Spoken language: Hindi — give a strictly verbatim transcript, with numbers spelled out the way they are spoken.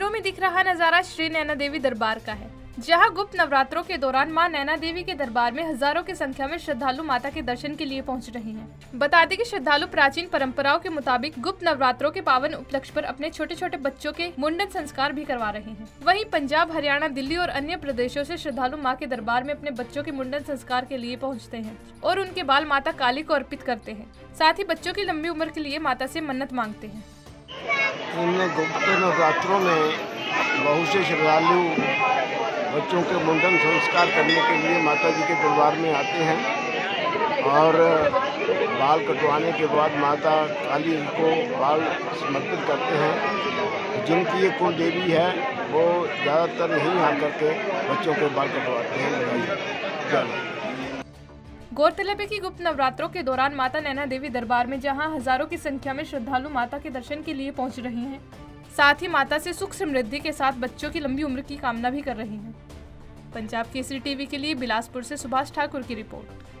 तस्वीरों में दिख रहा नजारा श्री नैना देवी दरबार का है, जहां गुप्त नवरात्रों के दौरान मां नैना देवी के दरबार में हजारों की संख्या में श्रद्धालु माता के दर्शन के लिए पहुंच रहे हैं। बता दें कि श्रद्धालु प्राचीन परंपराओं के मुताबिक गुप्त नवरात्रों के पावन उपलक्ष्य पर अपने छोटे छोटे बच्चों के मुंडन संस्कार भी करवा रहे हैं। वहीं पंजाब, हरियाणा, दिल्ली और अन्य प्रदेशों से श्रद्धालु माँ के दरबार में अपने बच्चों के मुंडन संस्कार के लिए पहुँचते हैं और उनके बाल माता काली को अर्पित करते हैं। साथ ही बच्चों की लंबी उम्र के लिए माता से मन्नत मांगते हैं। गुप्त नवरात्रों में बहुत से श्रद्धालु बच्चों के मुंडन संस्कार करने के लिए माता जी के दरबार में आते हैं और बाल कटवाने के बाद माता काली को बाल समर्पित करते हैं। जिनकी ये कुल देवी है वो ज़्यादातर नहीं आकर के बच्चों के बाल कटवाते हैं। गौरतलब है कि गुप्त नवरात्रों के दौरान माता नैना देवी दरबार में जहाँ हजारों की संख्या में श्रद्धालु माता के दर्शन के लिए पहुँच रहे हैं, साथ ही माता से सुख समृद्धि के साथ बच्चों की लंबी उम्र की कामना भी कर रही हैं। पंजाब केसरी टीवी के लिए बिलासपुर से सुभाष ठाकुर की रिपोर्ट।